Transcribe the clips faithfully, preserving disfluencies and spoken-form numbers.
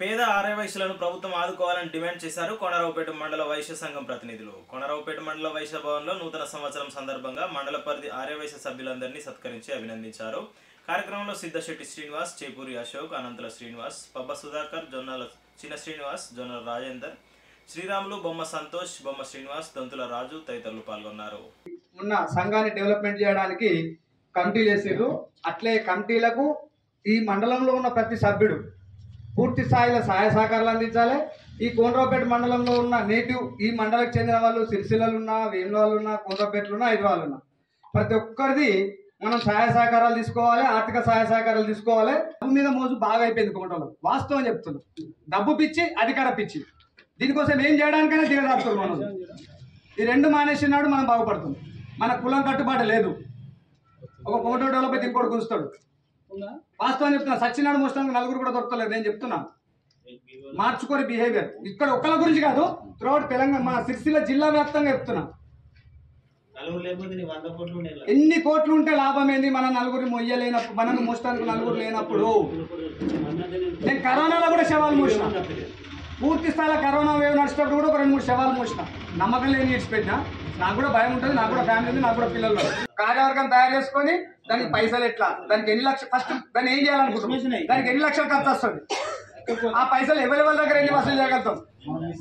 పేద ఆర్య వైశ్యులను ప్రభుత్వం ఆదుకోవాలని డిమాండ్ చేశారు కోనరావుపేట మండల వైశ్య సంఘం ప్రతినిధులు. కోనరావుపేట మండల వైశ్య భవన్లో నూతన సంవత్సరం సందర్భంగా మండల పరిధి ఆర్య వైశ్య సభ్యులందరినీ సత్కరించి అభినందించారు. కార్యక్రమంలో సిద్ధశెట్టి శ్రీనివాస్, చేపూరి అశోక్, అనంతల శ్రీనివాస్, పబ్బ సుధాకర్, జొన్నల చిన్న శ్రీనివాస్, జొన్నల రాజేందర్, శ్రీరాములు, బొమ్మ సంతోష్, బొమ్మ శ్రీనివాస్, దొంతుల రాజు తదితరులు పాల్గొన్నారు. ఉన్న సంఘాన్ని డెవలప్మెంట్ చేయడానికి కమిటీలు వేసారు. అట్లే కమిటీలకు ఈ మండలంలో ఉన్న ప్రతి సభ్యుడు పూర్తి స్థాయిలో సహాయ సహకారాలు అందించాలి. ఈ కోనరావుపేట మండలంలో ఉన్న నేటివ్ ఈ మండలకు చెందిన వాళ్ళు సిరిసిల్లలు ఉన్నా, వేముల వాళ్ళు ఉన్నా, కోనరావుపేటలు ఉన్నా, హైదరాబాద్ ఉన్నా ప్రతి ఒక్కరిది మనం సహాయ సహకారాలు తీసుకోవాలి, ఆర్థిక సహాయ సహకారాలు తీసుకోవాలి. డబ్బు మీద మోజు బాగా అయిపోయింది కోనరావులో, వాస్తవం చెప్తున్నాం. డబ్బు పిచ్చి, అధికార పిచ్చి, దీనికోసం ఏం చేయడానికైనా దిగజారుతున్నాం. మనం ఈ రెండు మానేసినాడు మనం బాగుపడుతుంది. మన కులం కట్టుబాటు లేదు. ఒక కోనరావులో పోయి ఇంకోటి కురుస్తాడు. వాస్తవం చెప్తున్నా, సచ్చినాడు మోసడానికి నలుగురు కూడా దొరకలేదు. నేను చెప్తున్నా, మార్చుకోని బిహేవియర్. ఇక్కడ ఒక్కళ్ళ గురించి కాదు, త్రూఅవుట్ తెలంగాణ మా సిరిసిల్ల జిల్లా వ్యాప్తంగా చెప్తున్నా. ఎన్ని కోట్లు ఉంటే లాభం ఏంది? మన నలుగురిని మొయ్యలేనప్పుడు, మనల్ని మోసడానికి నలుగురు లేనప్పుడు. నేను కరోనాలో కూడా శవాలు మోసిన, పూర్తి స్థాయిలో కరోనా వేవ్ నడిచేటప్పుడు కూడా ఒక రెండు మూడు శవాలు మోసిన. నమ్మకం లేని ఇచ్చిపెట్టినా, నాకు కూడా భయం ఉంటుంది, నాకు కూడా ఫ్యామిలీ ఉంది, నాకు కూడా పిల్లలు. కార్యవర్గం తయారు చేసుకొని దానికి పైసలు ఎట్లా, దానికి ఎన్ని లక్షలు, ఫస్ట్ దాన్ని ఏం చేయాలనుకుంటున్నాం, దానికి ఎన్ని లక్షలు ఖర్చు వస్తుంది, ఆ పైసలు ఎవరెవరి దగ్గర ఎన్ని వసూలు చేయగలుగుతాం?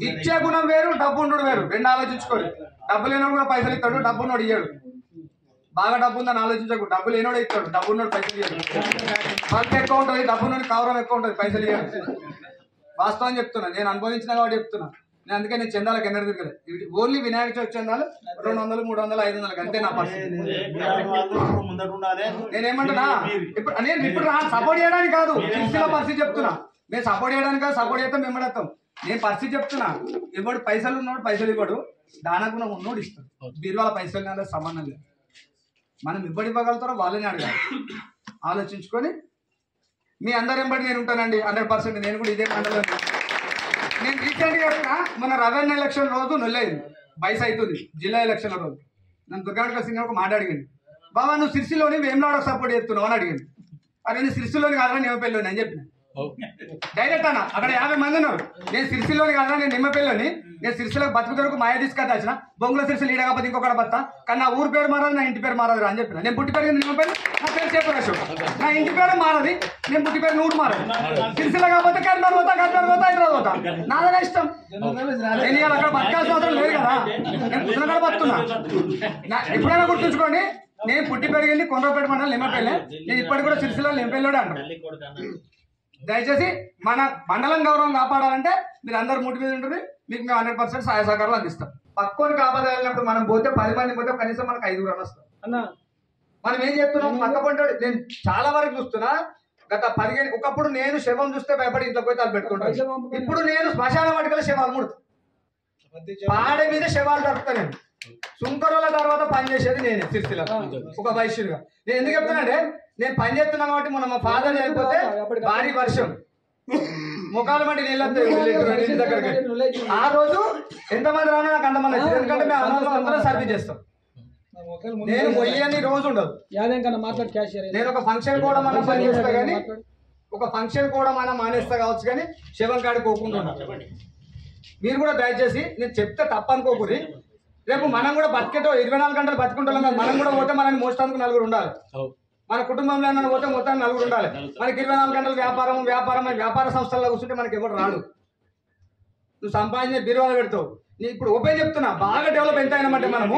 ఇచ్చే గుణం వేరు, డబ్బు ఉండడు వేరు. రెండు ఆలోచించుకోరు. డబ్బు లేనోడు కూడా పైసలు ఇస్తాడు, డబ్బు ఉన్నోడు ఇయ్యాడు. బాగా డబ్బు ఉందని ఆలోచించకు. డబ్బు లేనోడు ఇస్తాడు, డబ్బు ఉన్నోడు పైసలు ఇయ్యాడు. వాళ్ళకి ఎక్కువ ఉంటుంది, డబ్బు ఉన్నోడు కౌరవం ఎక్కువ ఉంటుంది, పైసలు ఇయ్యాడు. వాస్తవం చెప్తున్నా, నేను అనుభవించిన కాబట్టి చెప్తున్నా. నేను అందుకే నేను చందాలకు ఎన్నడూ తిరగలేదు. ఓన్లీ వినాయక చవితి చందాలు రెండు వందలు మూడు వందలు ఐదు వందలకు అంతే నా పరిస్థితి. నేనేమంటున్నా, ఇప్పుడు నేను ఇప్పుడు సపోర్ట్ చేయడానికి కాదు, ఇచ్చిన పరిస్థితి చెప్తున్నా. నేను సపోర్ట్ చేయడానికి కాదు, సపోర్ట్ చేస్తాం మేమడతాం. నేను పరిస్థితి చెప్తున్నా, ఇవ్వడు పైసలు ఉన్నాడు పైసలు ఇవ్వడు, దానకుండా ఉన్నోడు ఇస్తాడు. మీరు వాళ్ళ పైసలు సంబంధం లేదు. మనం ఇవ్వడు ఇవ్వగలుగుతారో వాళ్ళని అడగాలి. ఆలోచించుకొని మీ అందరు ఎంబడి నేను ఉంటానండి హండ్రెడ్ పర్సెంట్. నేను కూడా ఇదే మండలం. నేను రీసెంట్గా మన రవెన్యూ ఎలక్షన్ రోజు నొల్లేదు, బైస్ అవుతుంది జిల్లా ఎలక్షన్ల రోజు. నన్ను దుర్గాడు సింగ్ ఒక మాట అడిగాను, బాబా నువ్వు సిరిసిలోని వేములాడ సపోర్ట్ చేస్తున్నావు అని అడిగాను. అది నేను సిరిసిలోని కాదరా నిమ్మపల్లిలోని అని చెప్పిన. డైరెక్ట్ అన్న, అక్కడ యాభై మంది ఉన్నారు. నేను సిరిసిలోని కాదరా, నేను నిమ్మపల్లిలోని. నేను సిరిసిలకు బతుకుదొరకు మాయ తీసుకొని వచ్చిన. బొంగుల సిరిసిలు ఈడ కాకపోతే ఇంకొకడ బత్తా కానీ నా ఊరు పేరు మారదు, నా ఇంటి పేరు మారదురా అని చెప్పిన. నేను పుట్టి పెరిగింది నిమ్మపల్లి, నా పేరు చేపూరి అశోక్, నా ఇంటి పేరు మారది, నేను పుట్టి పేరు నూరు మారదు. సిరిసిల కాకపోతే కర్నూలు పోతా, కర్నూలు పోతా, హైదరాబాద్ పోతా, నాదనే ఇష్టం. నేను ఇవాళ అక్కడ బతకాల్సిన అవసరం లేదు కదా, నేను పుట్టినకాడ బతున్నా. ఎప్పుడైనా గుర్తుంచుకోండి, నేను పుట్టి పెరిగింది కోనరావుపేట మండలం నిమ్మపల్లె. నేను ఇప్పటికి కూడా సిరిసిల నిమ్మపల్లిలోనే అంటాను. దయచేసి మన మండలం గౌరవం కాపాడాలంటే మీరు అందరు మూటి మీద ఉంటుంది. మీకు మేము హండ్రెడ్ పర్సెంట్ సహాయ సహకారాలు అందిస్తాం. పక్కని కాపాడాలన్నప్పుడు మనం పోతే పది మంది పోతే కనీసం మనకు ఐదుగురు అని వస్తాం. మనం ఏం చెప్తున్నాం, పక్క పంటాడు. నేను చాలా వరకు చూస్తున్నా, గత పదిహేను ఒకప్పుడు నేను శవం చూస్తే భయపడి ఇంట్లో పోయి తలు పెట్టుకుంటాను. ఇప్పుడు నేను శ్మశాన వాటికల శవాలు ముడతా, పాడే మీద శవాలు దొరుకుతా. నేను సుంకరుల తర్వాత పనిచేసేది నేనే సిరిసిల ఒక వైశ్యుడిగా. నేను ఎందుకు చెప్తానంటే, నేను పని చేస్తున్నా కాబట్టి మొన్న మా ఫాదర్ చనిపోతే భారీ వర్షం, ముఖాలు వంటి నీళ్ళ దగ్గరికి ఆ రోజు ఎంతమంది రానో నాకు అంతమంది వచ్చింది. ఎందుకంటే మేము అందరూ అందరూ సర్వీస్ చేస్తాం. నేను పోయే రోజు ఉండదు. నేను ఒక ఫంక్షన్ కూడా మన పని చేస్తా, కానీ ఒక ఫంక్షన్ కూడా మన మానేస్తా కావచ్చు, కానీ శివం కాడికి పోకుండా. మీరు కూడా దయచేసి, నేను చెప్తే తప్పనుకోకూరి, రేపు మనం కూడా బతికేటో ఇరవై నాలుగు గంటలు బతుకుంటాం కదా. మనం కూడా పోతే మనల్ని మోసడానికి నలుగురు ఉండాలి, మన కుటుంబంలో ఏమైనా పోతే మొత్తాన్ని నలుగురు ఉండాలి. మనకి ఇరవై నాలుగు గంటలు వ్యాపారం వ్యాపారం వ్యాపార సంస్థల్లో కూర్చుంటే మనకి ఎవరు రాడు. నువ్వు సంపాదించే బీరువాలు పెడతావు. నేను ఇప్పుడు ఓపెన్ చెప్తున్నా, బాగా డెవలప్ ఎంత అయినామంటే మనము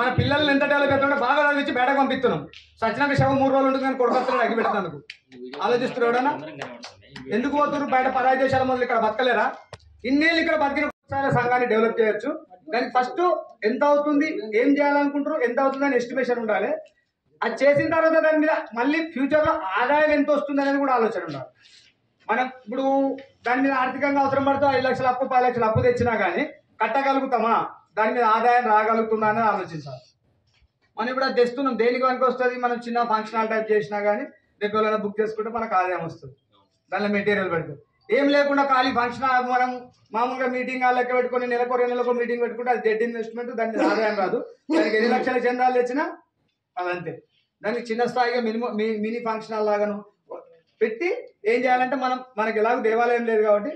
మన పిల్లల్ని ఎంత డెవలప్ అవుతామంటే బాగా చదివించి బయటకు పంపిస్తున్నాం. సచ్చినాక శవం మూడు రోజులు ఉంటుంది, నేను కొడుకొస్తున్నాడు అగ్గి పెడతాను. ఆలోచిస్తున్నాడన్నా ఎందుకు పోతున్నారు బయట పరాయి దేశాల మొదలు? ఇక్కడ బతకలేరా? ఇన్నేళ్ళు ఇక్కడ బతికిన సంఘాన్ని డెవలప్ చేయొచ్చు. దానికి ఫస్ట్ ఎంత అవుతుంది, ఏం చేయాలనుకుంటారు, ఎంత అవుతుంది అని ఎస్టిమేషన్ ఉండాలి. అది చేసిన తర్వాత దాని మీద మళ్ళీ ఫ్యూచర్లో ఆదాయం ఎంత వస్తుంది అనేది కూడా ఆలోచన ఉండాలి. మనం ఇప్పుడు దాని మీద ఆర్థికంగా అవసరం పడితే ఐదు లక్షల అప్పు పది లక్షల అప్పు తెచ్చినా కానీ కట్టగలుగుతామా, దాని మీద ఆదాయం రాగలుగుతుందా అనేది ఆలోచించాలి. మనం ఇప్పుడు అది తెస్తున్నాం, దేనికి వానికి వస్తుంది. మనం చిన్న ఫంక్షన్ హాల్ టైప్ చేసినా కానీ రేపు ఎవరైనా బుక్ చేసుకుంటే మనకు ఆదాయం వస్తుంది, దానిలో మెటీరియల్ పెడుతుంది. ఏం లేకుండా ఖాళీ ఫంక్షన్ మనం మామూలుగా మీటింగ్ లెక్క పెట్టుకుని నెలకు రెండు నెలకు మీటింగ్ పెట్టుకుంటే అది డెడ్ ఇన్వెస్ట్మెంట్, దానికి ఆదాయం రాదు. దానికి ఎన్ని లక్షల చందాలు తెచ్చినా అదంతే. దానికి చిన్న స్థాయిగా మినిమం మినీ ఫంక్షన్ లాగాను పెట్టి ఏం చేయాలంటే మనం మనకి ఎలాగో దేవాలయం లేదు కాబట్టి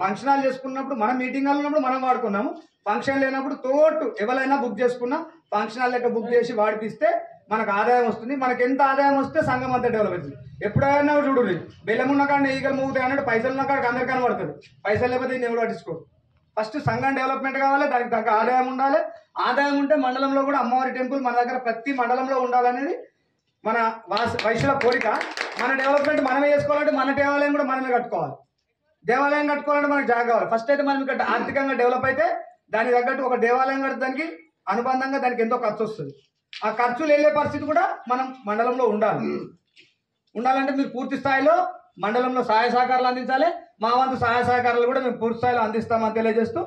ఫంక్షనాలు చేసుకున్నప్పుడు మనం మీటింగ్లలో ఉన్నప్పుడు మనం వాడుకున్నాము. ఫంక్షన్ లేనప్పుడు తోటు ఎవరైనా బుక్ చేసుకున్నా ఫంక్షనాలు లెక్క బుక్ చేసి వాడిపిస్తే మనకు ఆదాయం వస్తుంది. మనకి ఎంత ఆదాయం వస్తే సంఘం అంతా డెవలప్ అవుతుంది. ఎప్పుడైనా చూడు బెల్లం ఉన్న కాడ ఈగలు మూగుతాయి అన్నట్టు పైసలు ఉన్న కాడ అందరికీ కనబడుతుంది. పైసలు లేకపోతే నేను ఎవరు పట్టించుకో. ఫస్ట్ సంఘం డెవలప్మెంట్ కావాలి, దానికి తగ్గ ఆదాయం ఉండాలి. ఆదాయం ఉంటే మండలంలో కూడా అమ్మవారి టెంపుల్ మన దగ్గర ప్రతి మండలంలో ఉండాలనేది మన వైశ్యుల కోరిక. మన డెవలప్మెంట్ మనమే చేసుకోవాలంటే మన దేవాలయం కూడా మనమే కట్టుకోవాలి. దేవాలయం కట్టుకోవాలంటే మనకు జాగా కావాలి. ఫస్ట్ అయితే మనం ఇక్కడ ఆర్థికంగా డెవలప్ అయితే దాని తగ్గట్టు ఒక దేవాలయం కట్టడానికి అనుబంధంగా దానికి ఎంతో ఖర్చు వస్తుంది. ఆ ఖర్చులు వెళ్ళే పరిస్థితి కూడా మనం మండలంలో ఉండాలి. ఉండాలంటే మీరు పూర్తి స్థాయిలో మండలంలో సహాయ సహకారాలు అందించాలి. మా వంతు సహాయ సహకారాలు కూడా మేము పూర్తి స్థాయిలో అందిస్తామని తెలియజేస్తూ